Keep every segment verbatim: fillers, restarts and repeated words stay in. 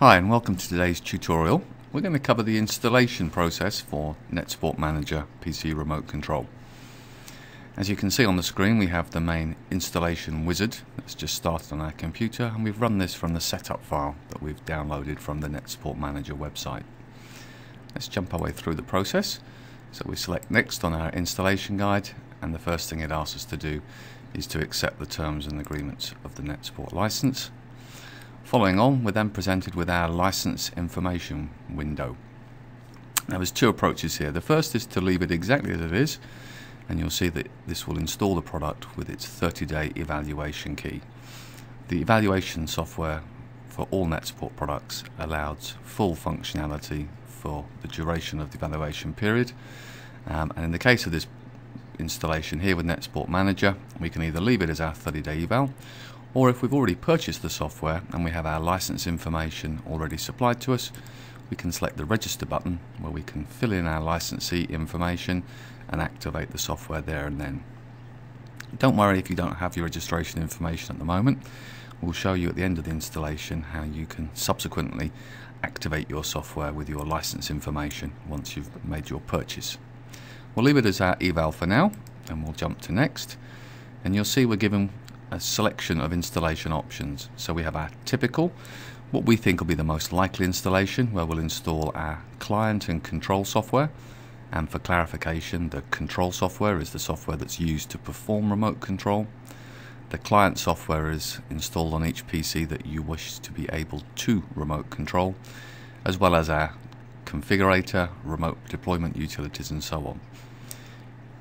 Hi and welcome to today's tutorial. We're going to cover the installation process for NetSport Manager P C Remote Control. As you can see on the screen, we have the main installation wizard that's just started on our computer, and we've run this from the setup file that we've downloaded from the NetSport Manager website. Let's jump our way through the process. So we select next on our installation guide, and the first thing it asks us to do is to accept the terms and agreements of the NetSport license. Following on, we're then presented with our license information window. Now there's two approaches here. The first is to leave it exactly as it is, and you'll see that this will install the product with its thirty day evaluation key. The evaluation software for all NetSport products allows full functionality for the duration of the evaluation period. Um, and in the case of this installation here with NetSport Manager, we can either leave it as our thirty day eval, or if we've already purchased the software and we have our license information already supplied to us, we can select the register button where we can fill in our licensee information and activate the software there and then. Don't worry if you don't have your registration information at the moment. We'll show you at the end of the installation how you can subsequently activate your software with your license information once you've made your purchase. We'll leave it as our eval for now, and we'll jump to next, and you'll see we're given a selection of installation options. So we have our typical, what we think will be the most likely installation, where we'll install our client and control software. And for clarification, the control software is the software that's used to perform remote control. The client software is installed on each P C that you wish to be able to remote control, as well as our configurator, remote deployment utilities, and so on.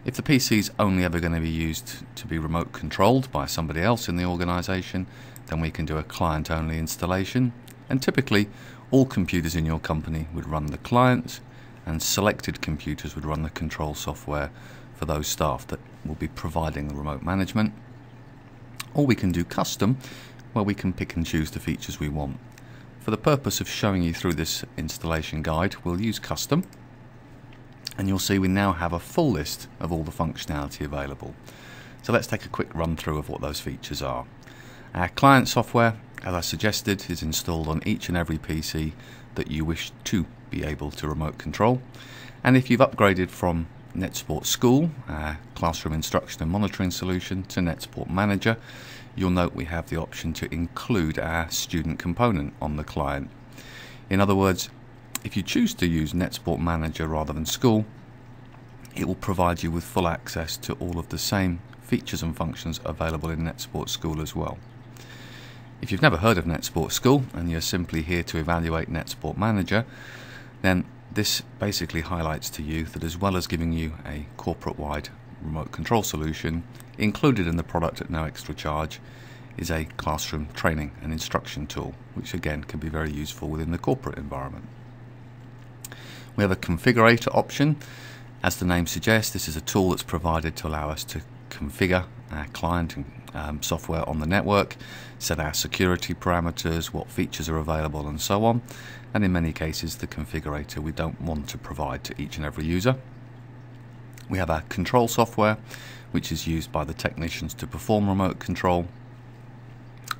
If the P C is only ever going to be used to be remote controlled by somebody else in the organization, then we can do a client-only installation, and typically all computers in your company would run the client and selected computers would run the control software for those staff that will be providing the remote management. Or we can do custom, where we can pick and choose the features we want. For the purpose of showing you through this installation guide, we'll use custom. And you'll see we now have a full list of all the functionality available. So let's take a quick run through of what those features are. Our client software, as I suggested, is installed on each and every P C that you wish to be able to remote control. And if you've upgraded from NetSport School, our classroom instruction and monitoring solution, to NetSport Manager, you'll note we have the option to include our student component on the client. In other words, if you choose to use NetSport Manager rather than School, it will provide you with full access to all of the same features and functions available in NetSport School as well. If you've never heard of NetSport School and you're simply here to evaluate NetSport Manager, then this basically highlights to you that as well as giving you a corporate-wide remote control solution, included in the product at no extra charge is a classroom training and instruction tool, which again can be very useful within the corporate environment. We have a configurator option. As the name suggests, this is a tool that's provided to allow us to configure our client and um, software on the network, set our security parameters, what features are available, and so on. And in many cases, the configurator we don't want to provide to each and every user. We have our control software, which is used by the technicians to perform remote control.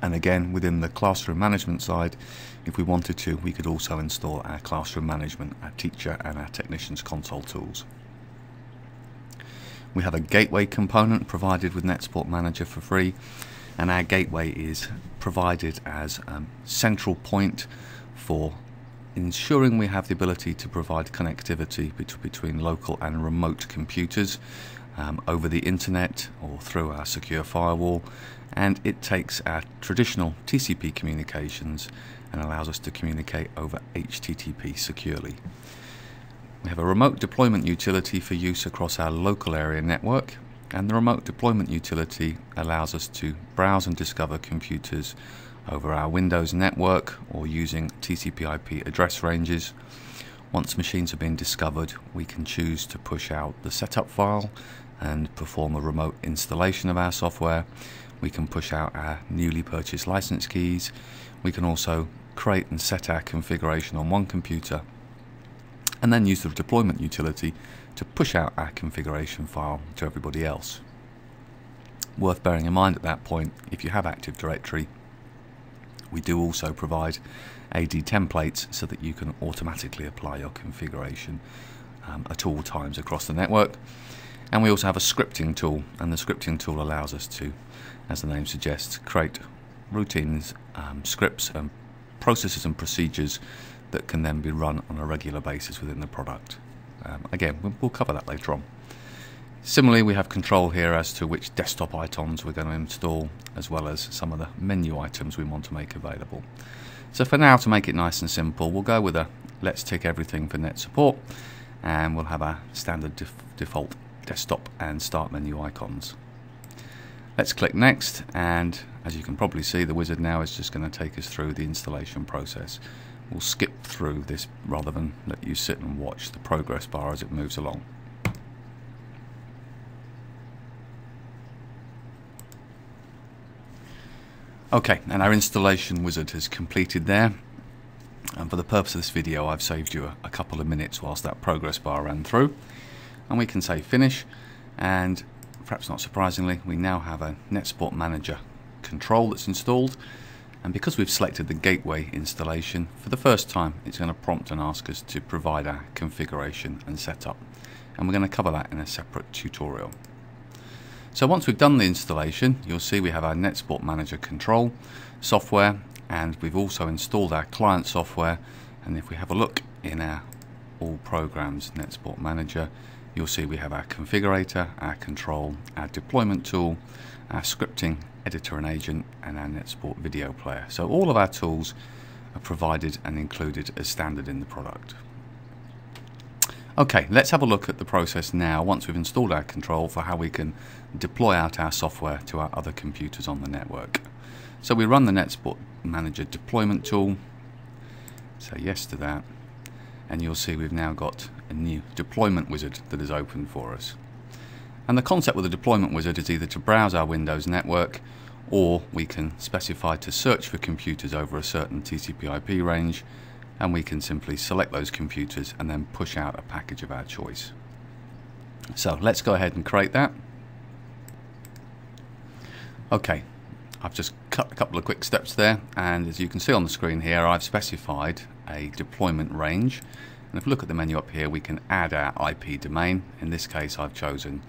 And again, within the classroom management side, if we wanted to, we could also install our classroom management, our teacher and our technicians console tools. We have a gateway component provided with NetSport Manager for free, and our gateway is provided as a central point for ensuring we have the ability to provide connectivity bet- between local and remote computers Um, over the internet or through our secure firewall, and it takes our traditional T C P communications and allows us to communicate over H T T P securely. We have a remote deployment utility for use across our local area network, and the remote deployment utility allows us to browse and discover computers over our Windows network or using T C P I P address ranges. Once machines have been discovered, we can choose to push out the setup file and perform a remote installation of our software. We can push out our newly purchased license keys. We can also create and set our configuration on one computer, and then use the deployment utility to push out our configuration file to everybody else. Worth bearing in mind at that point, if you have Active Directory, We do also provide A D templates so that you can automatically apply your configuration um, at all times across the network. And we also have a scripting tool, and the scripting tool allows us to, as the name suggests, create routines, um, scripts and processes and procedures that can then be run on a regular basis within the product. Um, again, we'll cover that later on. Similarly, we have control here as to which desktop icons we're going to install, as well as some of the menu items we want to make available. So for now, to make it nice and simple, we'll go with a let's tick everything for net support, and we'll have our standard def default desktop and start menu icons. Let's click next, and as you can probably see, the wizard now is just going to take us through the installation process. We'll skip through this rather than let you sit and watch the progress bar as it moves along. Okay, and our installation wizard has completed there, and for the purpose of this video I've saved you a, a couple of minutes whilst that progress bar ran through, and we can say finish, and perhaps not surprisingly we now have a NetSupport Manager control that's installed, and because we've selected the gateway installation, for the first time it's going to prompt and ask us to provide our configuration and setup, and we're going to cover that in a separate tutorial. So once we've done the installation, you'll see we have our NetSupport Manager control software, and we've also installed our client software. And if we have a look in our All Programs NetSupport Manager, you'll see we have our configurator, our control, our deployment tool, our scripting editor and agent, and our NetSupport video player. So all of our tools are provided and included as standard in the product. Okay, let's have a look at the process now, once we've installed our control, for how we can deploy out our software to our other computers on the network. So we run the NetSupport Manager deployment tool, say yes to that, and you'll see we've now got a new deployment wizard that is open for us. And the concept with the deployment wizard is either to browse our Windows network, or we can specify to search for computers over a certain T C P I P range, and we can simply select those computers and then push out a package of our choice. So let's go ahead and create that. Okay, I've just cut a couple of quick steps there, and as you can see on the screen here, I've specified a deployment range, and if we look at the menu up here, we can add our I P domain. In this case, I've chosen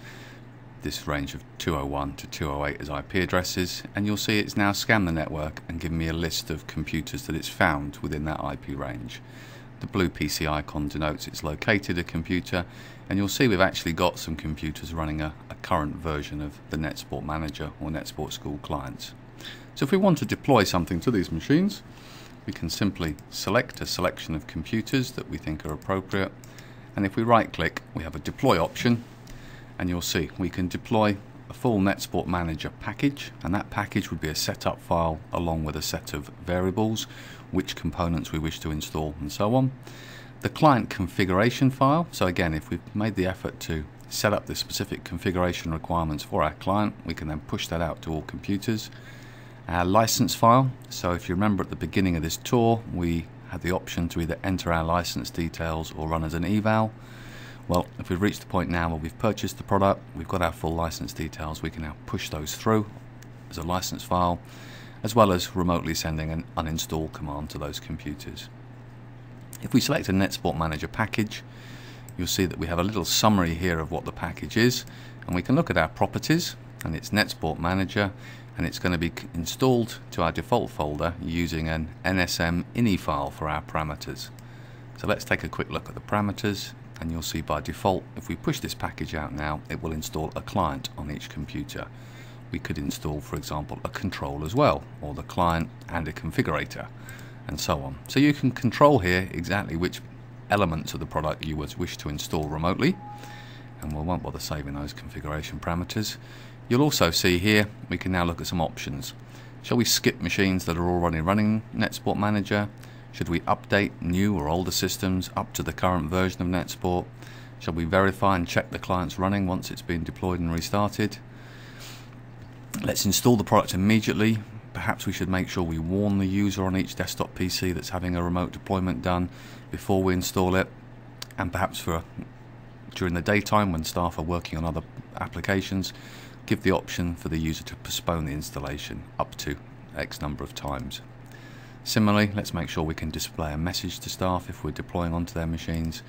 this range of two oh one to two oh eight as I P addresses, and you'll see it's now scanned the network and given me a list of computers that it's found within that I P range. The blue P C icon denotes it's located a computer, and you'll see we've actually got some computers running a, a current version of the NetSupport Manager or NetSupport School clients. So if we want to deploy something to these machines, we can simply select a selection of computers that we think are appropriate, and if we right click, we have a deploy option. And you'll see we can deploy a full NetSupport Manager package, and that package would be a setup file along with a set of variables, which components we wish to install and so on. The client configuration file, so again if we've made the effort to set up the specific configuration requirements for our client, we can then push that out to all computers. Our license file, so if you remember at the beginning of this tour we had the option to either enter our license details or run as an eval. Well, if we've reached the point now where we've purchased the product, we've got our full license details, we can now push those through as a license file, as well as remotely sending an uninstall command to those computers. If we select a NetSupport Manager package, you'll see that we have a little summary here of what the package is, and we can look at our properties, and it's NetSupport Manager, and it's going to be installed to our default folder using an N S M ini file for our parameters. So let's take a quick look at the parameters. And you'll see by default, if we push this package out now, it will install a client on each computer. We could install, for example, a control as well, or the client and a configurator, and so on. So you can control here exactly which elements of the product you would wish to install remotely, and we won't bother saving those configuration parameters. You'll also see here we can now look at some options. Shall we skip machines that are already running NetSupport Manager? Should we update new or older systems up to the current version of NetSupport? Shall we verify and check the client's running once it's been deployed and restarted? Let's install the product immediately. Perhaps we should make sure we warn the user on each desktop P C that's having a remote deployment done before we install it. And perhaps for during the daytime when staff are working on other applications, give the option for the user to postpone the installation up to X number of times. Similarly, let's make sure we can display a message to staff if we're deploying onto their machines,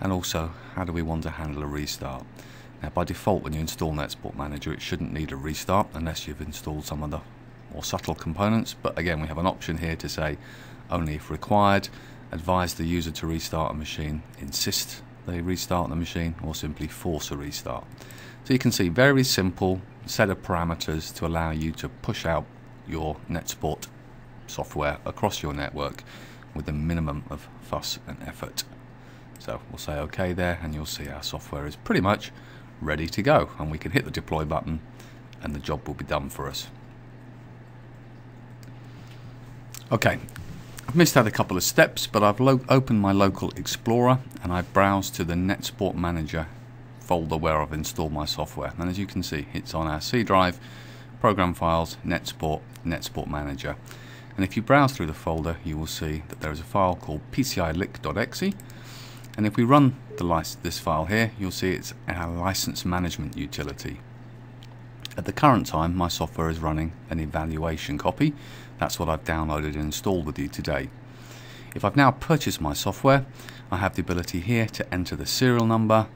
and also how do we want to handle a restart. Now, by default, when you install NetSupport Manager, it shouldn't need a restart unless you've installed some of the more subtle components, but again, we have an option here to say only if required, advise the user to restart a machine, insist they restart the machine, or simply force a restart. So you can see, very simple set of parameters to allow you to push out your NetSupport software across your network with a minimum of fuss and effort. So we'll say OK there, and you'll see our software is pretty much ready to go, and we can hit the deploy button and the job will be done for us. Okay, I've missed out a couple of steps, but I've opened my local Explorer and I browse to the NetSupport Manager folder where I've installed my software, and as you can see, it's on our C drive, program files, NetSupport, NetSupport Manager. And if you browse through the folder, you will see that there is a file called pcilic.exe. And if we run the lic this file here, you'll see it's our license management utility. At the current time, my software is running an evaluation copy. That's what I've downloaded and installed with you today. If I've now purchased my software, I have the ability here to enter the serial number,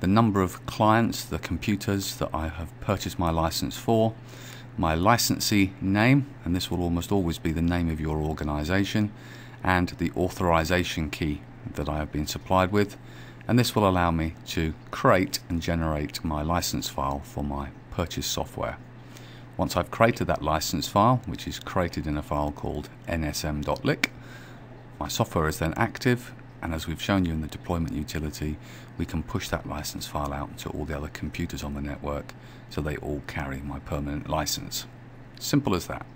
the number of clients, the computers that I have purchased my license for, my licensee name, and this will almost always be the name of your organization, and the authorization key that I have been supplied with, and this will allow me to create and generate my license file for my purchase software. Once I've created that license file, which is created in a file called nsm.lic, my software is then active, and as we've shown you in the deployment utility, we can push that license file out to all the other computers on the network so they all carry my permanent license. Simple as that.